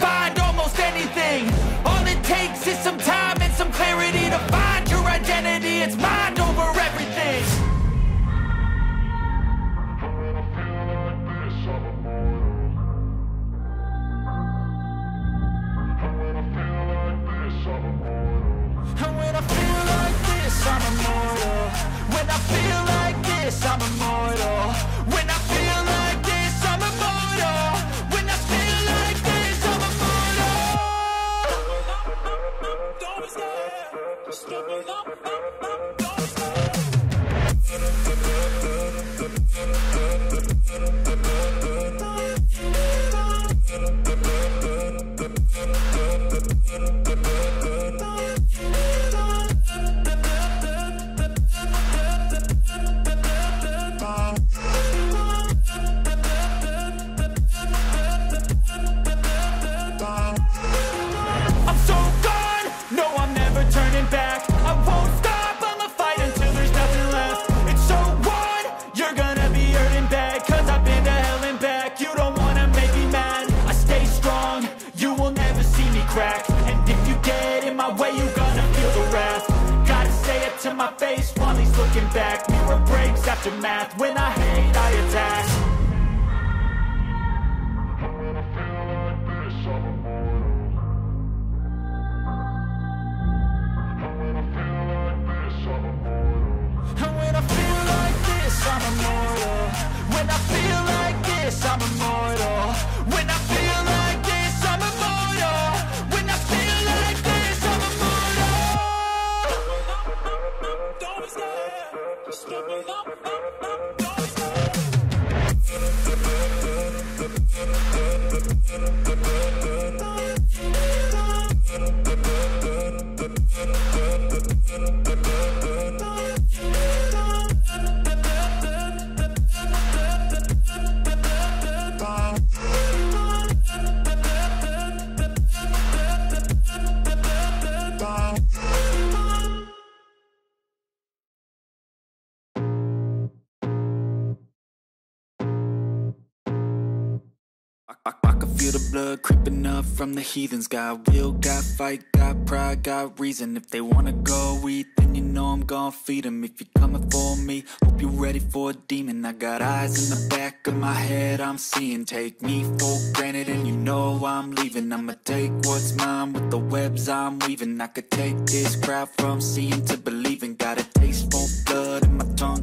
find almost anything. All it takes is immortal. When I feel like this, I'm immortal. When I feel like this, I'm immortal. When I feel like this, I'm immortal. Don't stop, and if you get in my way, you're gonna feel the wrath. Gotta say it to my face while he's looking back. Mirror breaks after math. When I hate, I attack. When I feel like this, I'm immortal. When I feel like this, I'm immortal. When I feel like this, I'm immortal. When I feel like this, I'm immortal. When I feel like this, I'm immortal. I can feel the blood creeping up from the heathens. Got will, got fight, got pride, got reason. If they wanna go eat, then you know I'm gon' feed them. If you're coming for me, hope you're ready for a demon. I got eyes in the back of my head, I'm seeing. Take me for granted and you know I'm leaving. I'ma take what's mine with the webs I'm weaving. I could take this crowd from seeing to believing. Got a taste for blood and my tongue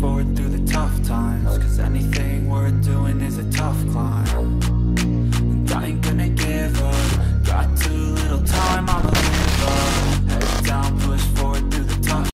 forward through the